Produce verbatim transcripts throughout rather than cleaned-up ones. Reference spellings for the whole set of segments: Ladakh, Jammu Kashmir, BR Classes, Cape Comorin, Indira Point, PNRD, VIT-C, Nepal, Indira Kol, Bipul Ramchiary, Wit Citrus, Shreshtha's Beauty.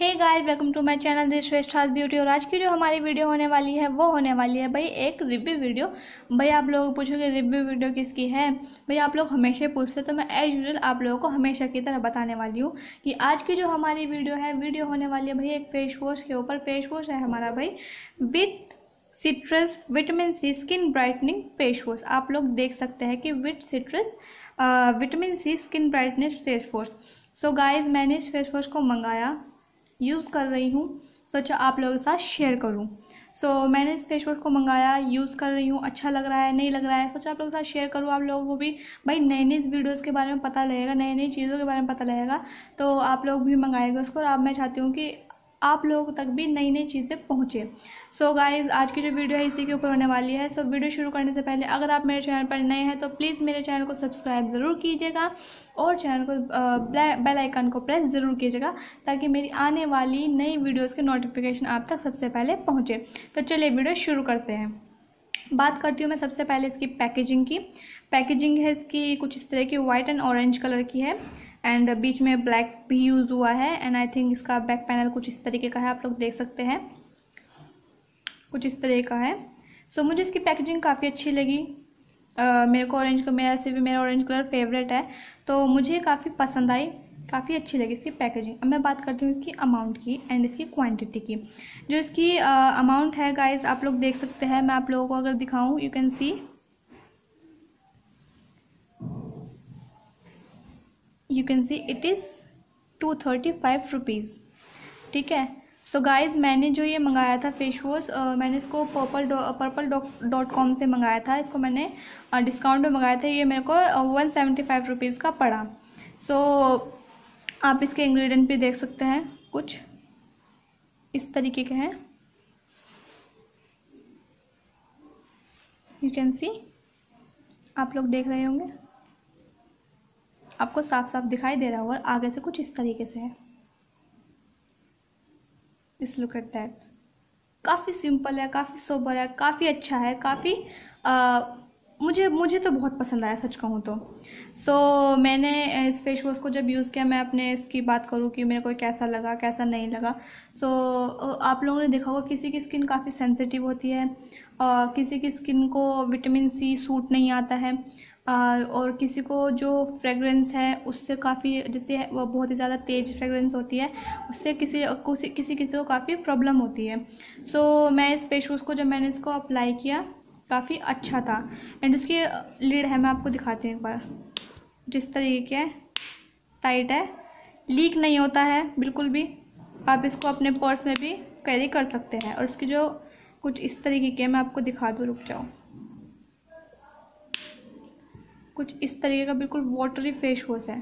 Hey guys, welcome to my channel this west house beauty. और आज की जो हमारी वीडियो होने वाली है वो होने वाली है भाई एक रिव्यू वीडियो। भाई आप लोग पूछोगे रिव्यू वीडियो किसकी है, भाई आप लोग हमेशा पूछते, तो मैं एज यूजुअल आप लोगों को हमेशा की तरह बताने वाली हूँ कि आज की जो हमारी वीडियो है वीडियो होने वाली है भाई एक फेस वॉश के ऊपर। फेस वॉश है हमारा भाई विट citrus vitamin C skin brightening face wash. आप लोग देख सकते हैं कि विट citrus vitamin C skin brightness face wash. So guys मैंने इस फेस वॉश को मंगाया, यूज़ कर रही हूँ, सोचा आप लोगों के साथ शेयर करूँ। सो so, मैंने इस फेस वॉश को मंगाया, यूज़ कर रही हूँ, अच्छा लग रहा है, नहीं लग रहा है, सोचा आप लोगों के साथ शेयर करूँ। आप लोगों को भी भाई नई नई वीडियोस के बारे में पता लगेगा, नई नई चीज़ों के बारे में पता लगेगा, तो आप लोग भी मंगाएंगे उसको। और अब मैं चाहती हूँ कि आप लोगों तक भी नई नई चीज़ें पहुँचे। सो so, गाइज़ आज की जो वीडियो है इसी के ऊपर होने वाली है। सो so, वीडियो शुरू करने से पहले अगर आप मेरे चैनल पर नए हैं तो प्लीज़ मेरे चैनल को सब्सक्राइब ज़रूर कीजिएगा और चैनल को बेल आइकन को प्रेस ज़रूर कीजिएगा ताकि मेरी आने वाली नई वीडियोस के नोटिफिकेशन आप तक सबसे पहले पहुँचे। तो चलिए वीडियो शुरू करते हैं। बात करती हूँ मैं सबसे पहले इसकी पैकेजिंग की। पैकेजिंग है इसकी कुछ इस तरह की, वाइट एंड ऑरेंज कलर की है एंड बीच में ब्लैक भी यूज़ हुआ है एंड आई थिंक इसका बैक पैनल कुछ इस तरीके का है, आप लोग देख सकते हैं कुछ इस तरह का है। सो so, मुझे इसकी पैकेजिंग काफ़ी अच्छी लगी। uh, मेरे को ऑरेंज का मेरा से भी मेरा ऑरेंज कलर फेवरेट है तो मुझे काफ़ी पसंद आई, काफ़ी अच्छी लगी इसकी पैकेजिंग। अब मैं बात करती हूँ इसकी अमाउंट की एंड इसकी क्वांटिटी की। जो इसकी अमाउंट uh, है गाइज आप लोग देख सकते हैं, मैं आप लोगों को अगर दिखाऊँ you can see you can see it is two thirty five rupees. ठीक है। सो so गाइज़ मैंने जो ये मंगाया था फेस वॉश, मैंने इसको पर्पल पर्पल डॉट कॉम से मंगाया था। इसको मैंने डिस्काउंट में मंगाया था, ये मेरे को वन सेवेंटी फाइव रुपीज़ का पड़ा। सो so, आप इसके इंग्रेडिएंट भी देख सकते हैं कुछ इस तरीके के हैं, यू कैन सी, आप लोग देख रहे होंगे, आपको साफ साफ दिखाई दे रहा होगा। आगे से कुछ इस तरीके से है, जस्ट लुक एट दैट। काफ़ी सिंपल है, काफ़ी सोबर है, काफ़ी अच्छा है, काफ़ी मुझे मुझे तो बहुत पसंद आया सच कहूँ तो। सो so, मैंने इस फेस वॉश को जब यूज़ किया, मैं अपने इसकी बात करूँ कि मेरे को कैसा लगा कैसा नहीं लगा। सो so, आप लोगों ने देखा होगा किसी की स्किन काफ़ी सेंसिटिव होती है, uh, किसी की स्किन को विटामिन सी सूट नहीं आता है, और किसी को जो फ्रेगरेंस है उससे काफ़ी, जैसे वो बहुत ही ज़्यादा तेज़ फ्रेगरेंस होती है उससे किसी किसी किसी किसी को काफ़ी प्रॉब्लम होती है। सो so, मैं इस फेस वॉश को जब मैंने इसको अप्लाई किया काफ़ी अच्छा था। एंड उसकी लीड है, मैं आपको दिखाती हूँ एक बार, जिस तरीके है टाइट है, लीक नहीं होता है बिल्कुल भी। आप इसको अपने पर्स में भी कैरी कर सकते हैं। और उसकी जो कुछ इस तरीके की है, मैं आपको दिखा दूँ, रुक जाओ, कुछ इस तरीके का बिल्कुल वाटरी फेस वॉश है,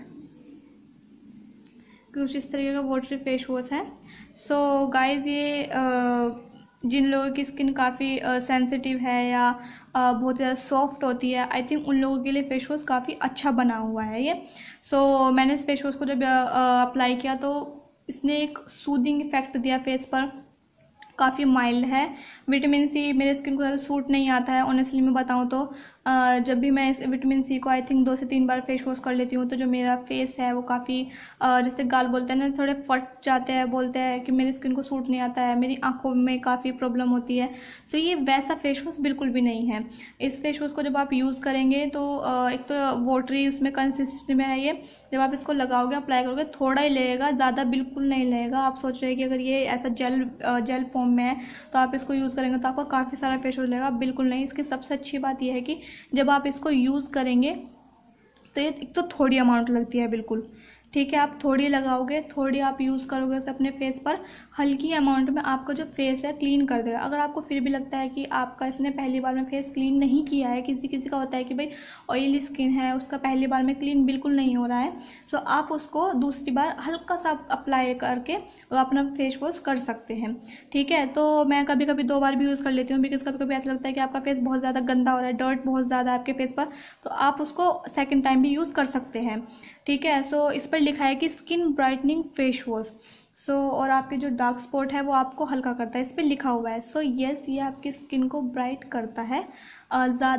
कुछ इस तरीके का वाटरी फेस वॉश है। सो so, गाइज़ ये आ, जिन लोगों की स्किन काफ़ी सेंसिटिव है या आ, बहुत ज़्यादा सॉफ्ट होती है, आई थिंक उन लोगों के लिए फेस वॉश काफ़ी अच्छा बना हुआ है ये। सो so, मैंने इस फेस वॉश को जब अप्लाई किया तो इसने एक सूदिंग इफेक्ट दिया फेस पर, काफ़ी माइल्ड है। विटामिन सी मेरे स्किन को ज़्यादा सूट नहीं आता है ऑनेस्टली मैं बताऊँ तो। आ, जब भी मैं इस विटामिन सी को आई थिंक दो से तीन बार फेस वॉश कर लेती हूँ तो जो मेरा फेस है वो काफ़ी, जैसे गाल बोलते हैं ना, थोड़े फट जाते हैं, बोलते हैं कि मेरी स्किन को सूट नहीं आता है, मेरी आंखों में काफ़ी प्रॉब्लम होती है। सो ये वैसा फेस वॉश बिल्कुल भी नहीं है। इस फेस वॉश को जब आप यूज़ करेंगे तो आ, एक तो वाटरी उसमें कंसिस्टेंसी में है ये, जब आप इसको लगाओगे अप्लाई करोगे थोड़ा ही लगेगा, ज़्यादा बिल्कुल नहीं लगेगा। आप सोच रहे हैं कि अगर ये ऐसा जेल जेल फॉर्म में है तो आप इसको यूज़ करेंगे तो आपका काफ़ी सारा फेस वॉश लगेगा, बिल्कुल नहीं। इसकी सबसे अच्छी बात यह है कि जब आप इसको यूज़ करेंगे तो ये एक तो थोड़ी अमाउंट लगती है बिल्कुल, ठीक है, आप थोड़ी लगाओगे, थोड़ी आप यूज़ करोगे उसे अपने फेस पर, हल्की अमाउंट में आपका जो फेस है क्लीन कर देगा। अगर आपको फिर भी लगता है कि आपका इसने पहली बार में फेस क्लीन नहीं किया है, किसी किसी का होता है कि भाई ऑयली स्किन है उसका पहली बार में क्लीन बिल्कुल नहीं हो रहा है, सो आप उसको दूसरी बार हल्का सा अप्लाई करके अपना फेस वॉश कर सकते हैं। ठीक है। तो मैं कभी कभी दो बार भी यूज़ कर लेती हूँ, बिकॉज कभी कभी ऐसा लगता है कि आपका फेस बहुत ज़्यादा गंदा हो रहा है, डर्ट बहुत ज़्यादा है आपके फेस पर, तो आप उसको सेकेंड टाइम भी यूज़ कर सकते हैं। ठीक है। सो इस पर लिखा है कि skin brightening face wash. So so, और आपके जो डार्क स्पॉट है वो आपको हल्का करता है, इस पर लिखा हुआ है। सो so, येस yes, ये आपकी स्किन को ब्राइट करता है।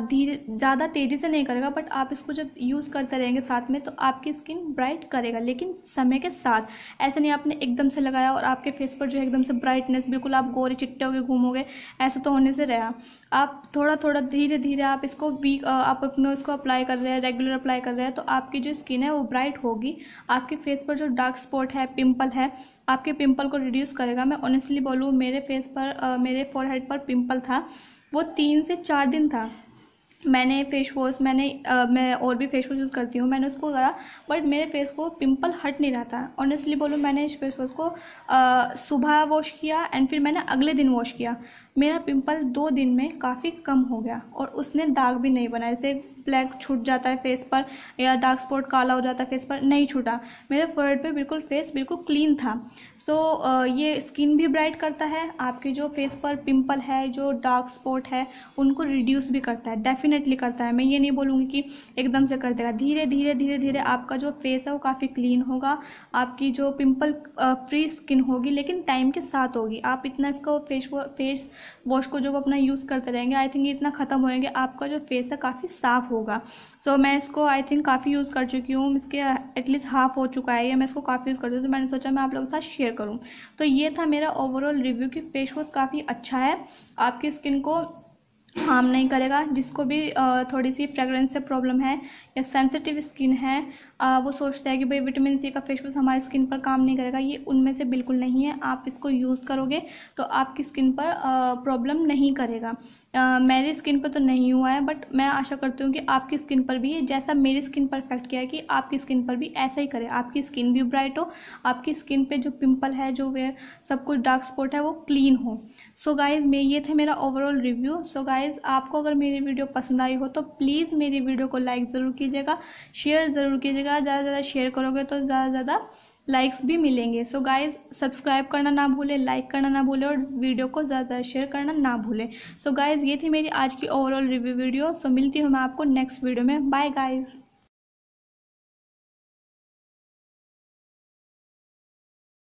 धीरे ज़्यादा तेज़ी से नहीं करेगा, बट आप इसको जब यूज़ करते रहेंगे साथ में तो आपकी स्किन ब्राइट करेगा, लेकिन समय के साथ। ऐसे नहीं आपने एकदम से लगाया और आपके फेस पर जो है एकदम से ब्राइटनेस, बिल्कुल आप गोरे चिट्टे होके घूमोगे, ऐसा तो होने से रहा। आप थोड़ा थोड़ा धीरे धीरे आप इसको वीक आप अपने इसको अप्लाई कर रहे हैं, रेगुलर अप्लाई कर रहे हैं, तो आपकी जो स्किन है वो ब्राइट होगी। आपके फेस पर जो डार्क स्पॉट है, पिम्पल है, आपके पिम्पल को रिड्यूस करेगा। मैं ऑनेस्टली बोलूँ, मेरे फेस पर आ, मेरे फोरहेड पर पिम्पल था, वो तीन से चार दिन था। मैंने फेस वॉश मैंने आ, मैं और भी फेस वॉश यूज़ करती हूँ, मैंने उसको करा, बट मेरे फेस को पिंपल हट नहीं रहा था। ऑनेस्टली बोलूँ, मैंने इस फेस वॉश को आ, सुबह वॉश किया एंड फिर मैंने अगले दिन वॉश किया, मेरा पिंपल दो दिन में काफ़ी कम हो गया और उसने दाग भी नहीं बनाया। जैसे ब्लैक छूट जाता है फेस पर या डार्क स्पॉट काला हो जाता है फेस पर, नहीं छूटा। मेरे फोरहेड पे बिल्कुल फेस बिल्कुल क्लीन था। सो so, ये स्किन भी ब्राइट करता है, आपके जो फेस पर पिंपल है, जो डार्क स्पॉट है, उनको रिड्यूस भी करता है, डेफिनेटली करता है। मैं ये नहीं बोलूँगी कि एकदम से कर देगा, धीरे धीरे धीरे धीरे आपका जो फेस है वो काफ़ी क्लीन होगा, आपकी जो पिंपल फ्री स्किन होगी, लेकिन टाइम के साथ होगी। आप इतना इसको फेस फेस वॉश को जब अपना यूज़ करते रहेंगे, आई थिंक इतना ख़त्म होएंगे, आपका जो फेस है काफ़ी साफ होगा। सो so, मैं इसको आई थिंक काफ़ी यूज़ कर चुकी हूँ, इसके एटलीस्ट हाफ हो चुका है, या मैं इसको काफ़ी यूज़ करती हूँ, तो मैंने सोचा मैं आप लोगों के साथ शेयर करूँ। तो ये था मेरा ओवरऑल रिव्यू कि फेस वॉश काफ़ी अच्छा है, आपकी स्किन को हार्म नहीं करेगा। जिसको भी थोड़ी सी फ्रेगरेंस से प्रॉब्लम है या सेंसिटिव स्किन है, वो सोचता है कि भाई विटामिन सी का फेस वॉश हमारी स्किन पर काम नहीं करेगा, ये उनमें से बिल्कुल नहीं है। आप इसको यूज़ करोगे तो आपकी स्किन पर प्रॉब्लम नहीं करेगा। Uh, मेरी स्किन पर तो नहीं हुआ है, बट मैं आशा करती हूँ कि आपकी स्किन पर भी जैसा मेरी स्किन पर इफेक्ट किया है कि आपकी स्किन पर भी ऐसा ही करे। आपकी स्किन भी ब्राइट हो, आपकी स्किन पे जो पिंपल है, जो वे सब कुछ डार्क स्पॉट है, वो क्लीन हो। सो so गाइज़, मैं ये थे मेरा overall review. So so guys, आपको अगर मेरी वीडियो पसंद आई हो तो प्लीज़ मेरी वीडियो को लाइक ज़रूर कीजिएगा, शेयर ज़रूर कीजिएगा। ज़्यादा से ज़्यादा शेयर करोगे तो ज़्यादा से ज़्यादा लाइक्स भी मिलेंगे। सो गाइज़, सब्सक्राइब करना ना भूले, लाइक करना ना भूले, और वीडियो को ज़्यादा शेयर करना ना भूले। सो गाइज़, ये थी मेरी आज की ओवरऑल रिव्यू वीडियो। सो मिलती हूँ मैं आपको नेक्स्ट वीडियो में। Bye guys.